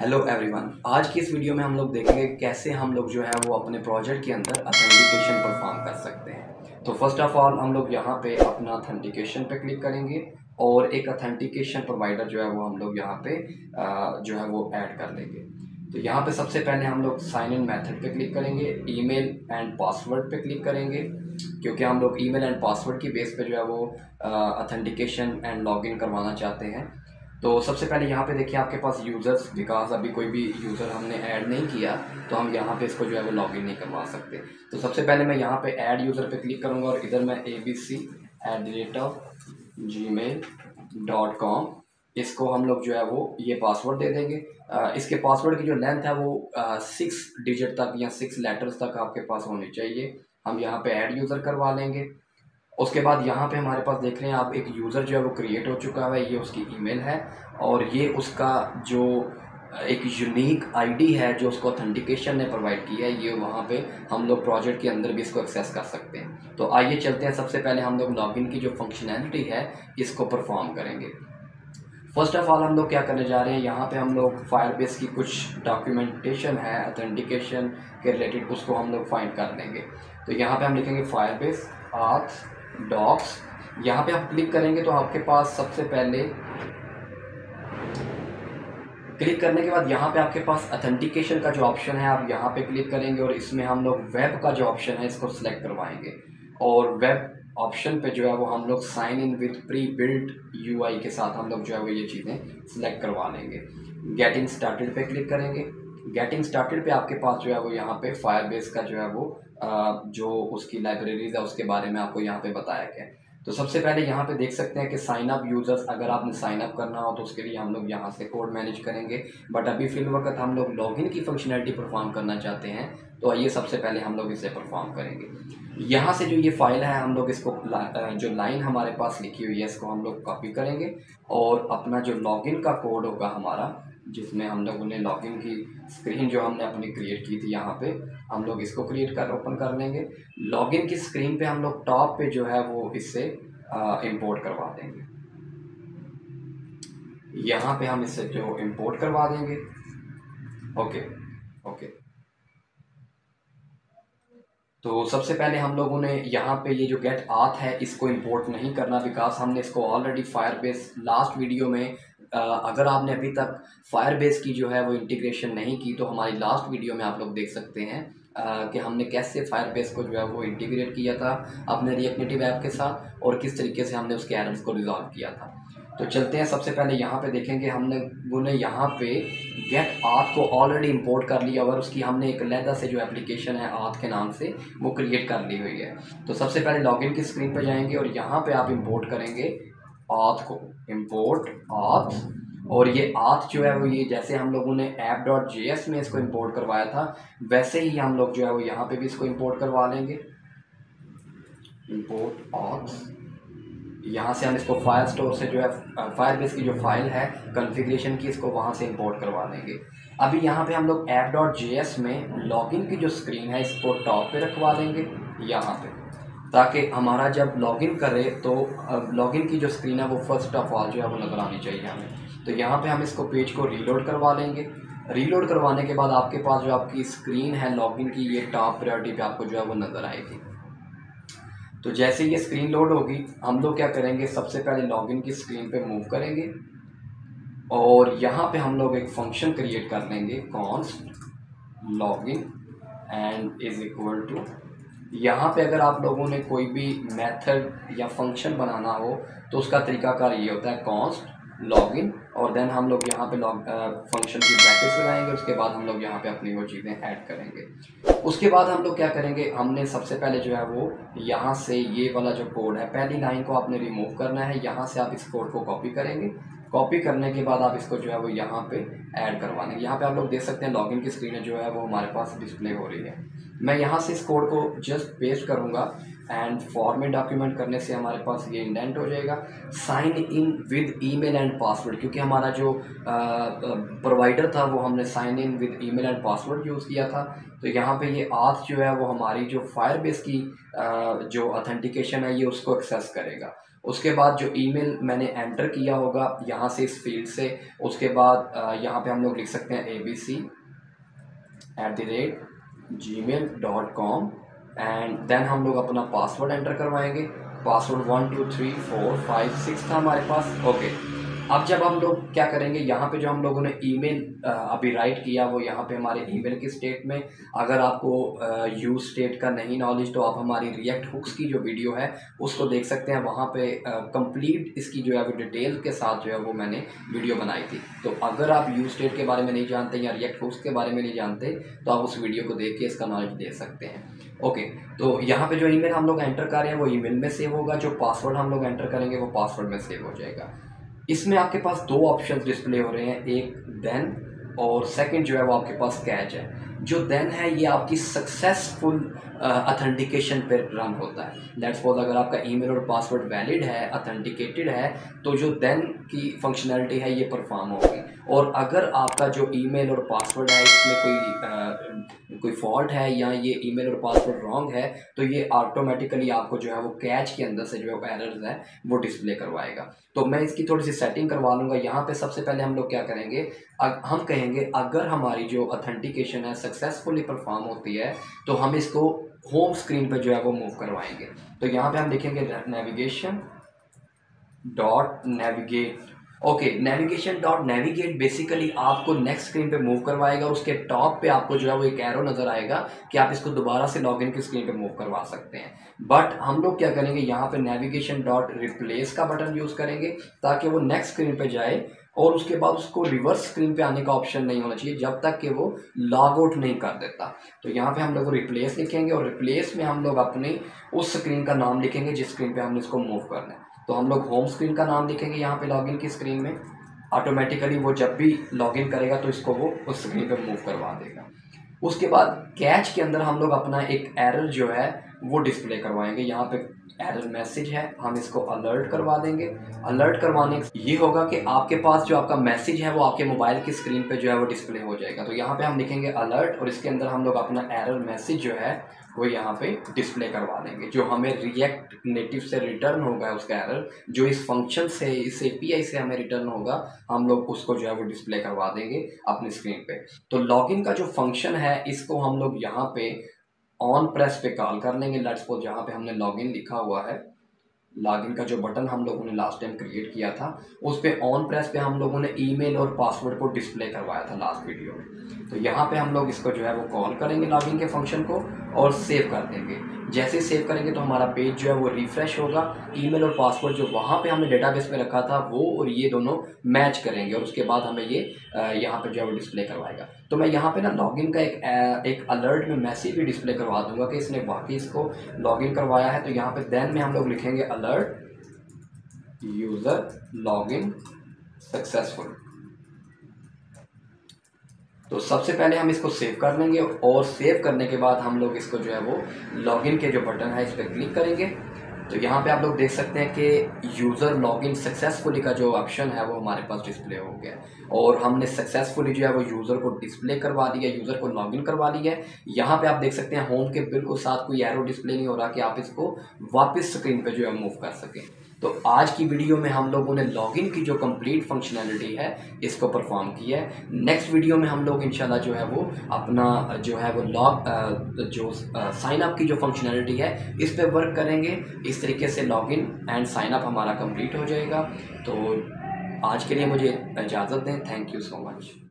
Hello everyone, आज की इस वीडियो में हम लोग देखेंगे कैसे हम लोग जो है वो अपने प्रोजेक्ट के अंदर ऑथेंटिकेशन परफॉर्म कर सकते हैं। तो फर्स्ट ऑफ ऑल हम लोग यहाँ पे अपना ऑथेंटिकेशन पे क्लिक करेंगे और एक ऑथेंटिकेशन प्रोवाइडर जो है वो हम लोग यहाँ पे जो है वो ऐड कर लेंगे। तो यहाँ पे सबसे पहले हम लोग साइन इन मेथड पे क्लिक करेंगे, ईमेल एंड पासवर्ड पे क्लिक करेंगे क्योंकि हम लोग ईमेल एंड पासवर्ड की बेस पे जो है वो ऑथेंटिकेशन एंड लॉगिन करवाना चाहते हैं। तो सबसे पहले यहाँ पे देखिए आपके पास यूज़र्स, बिकॉज अभी कोई भी यूज़र हमने ऐड नहीं किया तो हम यहाँ पे इसको जो है वो लॉगिन नहीं करवा सकते। तो सबसे पहले मैं यहाँ पे ऐड यूज़र पे क्लिक करूँगा और इधर मैं abc@gmail.com इसको हम लोग जो है वो ये पासवर्ड दे देंगे। इसके पासवर्ड की जो लेंथ है वो 6 डिजिट तक या 6 लेटर्स तक आपके पास होने चाहिए। हम यहाँ पर ऐड यूज़र करवा लेंगे। उसके बाद यहाँ पे हमारे पास देख रहे हैं आप एक यूज़र जो है वो क्रिएट हो चुका है, ये उसकी ईमेल है और ये उसका जो एक यूनिक आईडी है जो उसको ऑथेंटिकेशन ने प्रोवाइड किया है, ये वहाँ पे हम लोग प्रोजेक्ट के अंदर भी इसको एक्सेस कर सकते हैं। तो आइए चलते हैं, सबसे पहले हम लोग लॉगिन की जो फंक्शनैलिटी है इसको परफॉर्म करेंगे। फर्स्ट ऑफ ऑल हम लोग क्या करने जा रहे हैं, यहाँ पे हम लोग फायरबेस की कुछ डॉक्यूमेंटेशन है ऑथेंटिकेशन के रिलेटेड, उसको हम लोग फाइंड कर लेंगे। तो यहाँ पे हम लिखेंगे फायरबेस ऑथ डॉक्स, यहाँ पे आप क्लिक करेंगे तो आपके पास सबसे पहले क्लिक करने के बाद यहाँ पे आपके पास ऑथेंटिकेशन का जो ऑप्शन है आप यहाँ पे क्लिक करेंगे और इसमें हम लोग वेब का जो ऑप्शन है इसको सिलेक्ट करवाएंगे और वेब ऑप्शन पे जो है वो हम लोग sign in with pre built UI के साथ हम लोग जो है वो ये चीज़ें सिलेक्ट करवा लेंगे। गेटिंग स्टार्टेड पे क्लिक करेंगे। गेटिंग स्टार्टेड पे आपके पास जो है वो यहाँ पे फायरबेस का जो है वो जो उसकी लाइब्रेरीज है उसके बारे में आपको यहाँ पे बताया गया है। तो सबसे पहले यहाँ पे देख सकते हैं कि साइन अप यूज़र्स, अगर आपने साइन अप करना हो तो उसके लिए हम लोग यहाँ से कोड मैनेज करेंगे, बट अभी फिलवक्त हम लोग लॉगिन की फंक्शनैलिटी परफॉर्म करना चाहते हैं तो आइए सबसे पहले हम लोग इसे परफॉर्म करेंगे। यहाँ से जो ये फाइल है हम लोग इसको जो लाइन हमारे पास लिखी हुई है इसको हम लोग कॉपी करेंगे और अपना जो लॉगिन का कोड होगा हमारा, जिसमें हम लोगों ने लॉगिन की स्क्रीन जो हमने अपनी क्रिएट की थी, यहाँ पे हम लोग इसको क्रिएट कर ओपन कर लेंगे। लॉगिन की स्क्रीन पे हम लोग टॉप पे जो है वो इससे इंपोर्ट करवा देंगे। यहाँ पे हम इससे जो इंपोर्ट करवा देंगे। ओके। तो सबसे पहले हम लोगों ने यहाँ पे ये जो गेट ऑथ है इसको इंपोर्ट नहीं करना, बिकॉज हमने इसको ऑलरेडी फायरबेस लास्ट वीडियो में अगर आपने अभी तक फायरबेस की जो है वो इंटीग्रेशन नहीं की तो हमारी लास्ट वीडियो में आप लोग देख सकते हैं कि हमने कैसे फायरबेस को जो है वो इंटीग्रेट किया था अपने रिएक्ट नेटिव ऐप के साथ और किस तरीके से हमने उसके एरर्स को रिजॉल्व किया था। तो चलते हैं, सबसे पहले यहाँ पे देखेंगे हमने यहाँ पे गेट ऑथ को ऑलरेडी इंपोर्ट कर लिया और उसकी हमने एक अलहदा से जो एप्लीकेशन है ऑथ के नाम से वो क्रिएट कर ली हुई है। तो सबसे पहले लॉगिन की स्क्रीन पर जाएंगे और यहाँ पे आप इंपोर्ट करेंगे ऑथ को, इंपोर्ट ऑथ, और ये ऑथ जो है वो ये जैसे हम लोगों ने app.js में इसको इंपोर्ट करवाया था वैसे ही हम लोग जो है वो यहाँ पे भी इसको इंपोर्ट करवा लेंगे। इंपोर्ट ऑथ, यहाँ से हम इसको फायरस्टोर से जो है फायरबेस की जो फाइल है कॉन्फ़िगरेशन की इसको वहाँ से इंपोर्ट करवा लेंगे। अभी यहाँ पे हम लोग app.js में लॉगिन की जो स्क्रीन है इसको टॉप पे रखवा देंगे यहाँ पे, ताकि हमारा जब लॉगिन करे तो लॉगिन की जो स्क्रीन है वो फर्स्ट ऑफ ऑल जो है वो नजर आनी चाहिए हमें। तो यहाँ पे हम इसको पेज को रीलोड करवा लेंगे। रीलोड करवाने के बाद आपके पास जो आपकी स्क्रीन है लॉगिन की ये टॉप प्रायोरिटी पे आपको जो है वो नज़र आएगी। तो जैसे ये स्क्रीन लोड होगी हम लोग क्या करेंगे, सबसे पहले लॉगिन की स्क्रीन पर मूव करेंगे और यहाँ पर हम लोग एक फंक्शन क्रिएट कर लेंगे, const login and is equal to. यहाँ पे अगर आप लोगों ने कोई भी मेथड या फंक्शन बनाना हो तो उसका तरीकाकार ये होता है, कॉन्स्ट लॉगिन और देन हम लोग यहाँ पे फंक्शन की ब्रैकेट्स लगाएंगे। उसके बाद हम लोग यहाँ पे अपनी वो चीज़ें ऐड करेंगे। उसके बाद हम लोग क्या करेंगे, हमने सबसे पहले जो है वो यहाँ से ये वाला जो कोड है पहली लाइन को आपने रिमूव करना है। यहाँ से आप इस कोड को कॉपी करेंगे। कॉपी करने के बाद आप इसको जो है वो यहाँ पे ऐड करवाने। यहाँ पे आप लोग देख सकते हैं लॉगिन की स्क्रीन जो है वो हमारे पास डिस्प्ले हो रही है। मैं यहाँ से इस कोड को जस्ट पेस्ट करूँगा एंड फॉर्मेट डॉक्यूमेंट करने से हमारे पास ये इंडेंट हो जाएगा। Sign in with email and password, क्योंकि हमारा जो प्रोवाइडर था वो हमने sign in with email and password use किया था, तो यहाँ पे ये ऑथ जो है वो हमारी जो फायरबेस की जो ऑथेंटिकेशन है ये उसको एक्सेस करेगा। उसके बाद जो ईमेल मैंने एंटर किया होगा यहाँ से इस फील्ड से, उसके बाद यहाँ पे हम लोग लिख सकते हैं abc@gmail.com एंड देन हम लोग अपना पासवर्ड एंटर करवाएंगे। पासवर्ड 123456 था हमारे पास। ओके, अब जब हम लोग क्या करेंगे, यहाँ पे जो हम लोगों ने ईमेल अभी राइट किया वो यहाँ पे हमारे ईमेल की स्टेट में। अगर आपको यूज स्टेट का नहीं नॉलेज तो आप हमारी रिएक्ट हुक्स की जो वीडियो है उसको देख सकते हैं, वहाँ पे कंप्लीट इसकी जो है वो डिटेल के साथ जो है वो मैंने वीडियो बनाई थी। तो अगर आप यूज स्टेट के बारे में नहीं जानते या रिएक्ट हुक्स के बारे में नहीं जानते तो आप उस वीडियो को देख के इसका नॉलेज ले सकते हैं। ओके, तो यहाँ पे जो ईमेल हम लोग एंटर कर रहे हैं वो ईमेल में सेव होगा, जो पासवर्ड हम लोग एंटर करेंगे वो पासवर्ड में सेव हो जाएगा। इसमें आपके पास दो ऑप्शंस डिस्प्ले हो रहे हैं, एक देन और सेकंड जो है वो आपके पास कैच है। जो देन है ये आपकी सक्सेसफुल ऑथेंटिकेशन पर रन होता है। लेट्स सपोज अगर आपका ईमेल और पासवर्ड वैलिड है, ऑथेंटिकेटेड है, तो जो देन की फंक्शनैलिटी है ये परफॉर्म होगी। और अगर आपका जो ईमेल और पासवर्ड है इसमें कोई फॉल्ट है या ये ईमेल और पासवर्ड रॉन्ग है तो ये ऑटोमेटिकली आपको जो है वो कैच के अंदर से जो है एरर्स है वो डिस्प्ले करवाएगा। तो मैं इसकी थोड़ी सी सेटिंग करवा लूँगा। यहाँ पे सबसे पहले हम लोग क्या करेंगे, हम कहेंगे अगर हमारी जो ऑथेंटिकेशन है सक्सेसफुली परफॉर्म होती है तो हम इसको होम स्क्रीन पे जो है वो मूव करवाएंगे। तो यहाँ पे हम देखेंगे navigation.navigate। ओके, navigation.navigate बेसिकली आपको नेक्स्ट स्क्रीन पे मूव करवाएगा। उसके टॉप पे आपको जो है वो एक एरो नज़र आएगा कि आप इसको दोबारा से लॉगिन की स्क्रीन पे मूव करवा सकते हैं। बट हम लोग क्या करेंगे, यहाँ पे navigation.replace का बटन यूज़ करेंगे ताकि वो नेक्स्ट स्क्रीन पे जाए और उसके बाद उसको रिवर्स स्क्रीन पे आने का ऑप्शन नहीं होना चाहिए जब तक कि वो लॉग आउट नहीं कर देता। तो यहाँ पे हम लोग रिप्लेस लिखेंगे और रिप्लेस में हम लोग अपनी उस स्क्रीन का नाम लिखेंगे जिस स्क्रीन पे हमने इसको मूव करना है। तो हम लोग होम स्क्रीन का नाम लिखेंगे यहाँ पे लॉगिन की स्क्रीन में। ऑटोमेटिकली वो जब भी लॉगिन करेगा तो इसको वो उस स्क्रीन पर मूव करवा देगा। उसके बाद कैच के अंदर हम लोग अपना एक एरर जो है वो डिस्प्ले करवाएंगे। यहाँ पे एरर मैसेज है, हम इसको अलर्ट करवा देंगे। अलर्ट करवाने ये होगा कि आपके पास जो आपका मैसेज है वो आपके मोबाइल की स्क्रीन पे जो है वो डिस्प्ले हो जाएगा। तो यहाँ पे हम लिखेंगे अलर्ट और इसके अंदर हम लोग अपना एरर मैसेज जो है वो यहाँ पे डिस्प्ले करवा देंगे, जो हमें रिएक्ट नेटिव से रिटर्न होगा उसका एरर, जो इस फंक्शन से इस एपीआई से हमें रिटर्न होगा, हम लोग उसको जो है वो डिस्प्ले करवा देंगे अपनी स्क्रीन पे। तो लॉगिन का जो फंक्शन है इसको हम लोग यहाँ पे ऑन प्रेस पे कॉल कर लेंगे। लेट्स सपोज यहाँ पे हमने लॉगिन लिखा हुआ है, लॉगिन का जो बटन हम लोगों ने लास्ट टाइम क्रिएट किया था उस पे ऑन प्रेस पे हम लोगों ने ईमेल और पासवर्ड को डिस्प्ले करवाया था लास्ट वीडियो में। तो यहाँ पे हम लोग इसको जो है वो कॉल करेंगे लॉगिन के फंक्शन को और सेव कर देंगे। जैसे सेव करेंगे तो हमारा पेज जो है वो रिफ्रेश होगा। ईमेल और पासवर्ड जो वहाँ पे हमने डेटाबेस में रखा था वो और ये दोनों मैच करेंगे और उसके बाद हमें ये यहाँ पे जो है वो डिस्प्ले करवाएगा। तो मैं यहाँ पे ना लॉगिन का एक अलर्ट में मैसेज भी डिस्प्ले करवा दूंगा कि इसने वाकई इसको लॉगिन करवाया है। तो यहाँ पे देन में हम लोग लिखेंगे अलर्ट यूज़र लॉगिन सक्सेसफुल। तो सबसे पहले हम इसको सेव कर लेंगे और सेव करने के बाद हम लोग इसको जो है वो लॉगिन के जो बटन है इस पर क्लिक करेंगे। तो यहाँ पे आप लोग देख सकते हैं कि यूज़र लॉगिन सक्सेसफुली का जो ऑप्शन है वो हमारे पास डिस्प्ले हो गया और हमने सक्सेसफुली जो है वो यूज़र को डिस्प्ले करवा दिया, यूज़र को लॉगिन करवा लिया है। यहाँ पे आप देख सकते हैं होम के बिल्कुल साथ कोई एरो डिस्प्ले नहीं हो रहा कि आप इसको वापस स्क्रीन पर जो है मूव कर सकें। तो आज की वीडियो में हम लोगों ने लॉगिन की जो कंप्लीट फंक्शनैलिटी है इसको परफॉर्म किया है। नेक्स्ट वीडियो में हम लोग इंशाल्लाह जो है वो अपना जो है वो साइन अप की जो फंक्शनैलिटी है इस पे वर्क करेंगे। इस तरीके से लॉगिन एंड साइन अप हमारा कंप्लीट हो जाएगा। तो आज के लिए मुझे इजाज़त दें। Thank you so much.